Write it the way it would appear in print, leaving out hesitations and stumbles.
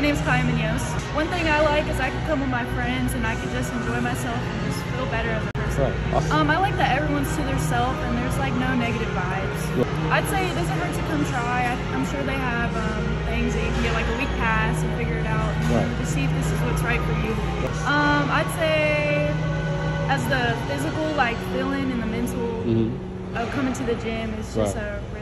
My name's Kaya Menos. One thing I like is I can come with my friends and I can just enjoy myself and just feel better as a person. Right. Awesome. I like that everyone's to themselves and there's like no negative vibes. Yeah. I'd say it doesn't hurt to come try. I'm sure they have things that you can get like a week pass and figure it out and to see if this is what's right for you. I'd say as the physical like feeling and the mental of coming to the gym is just a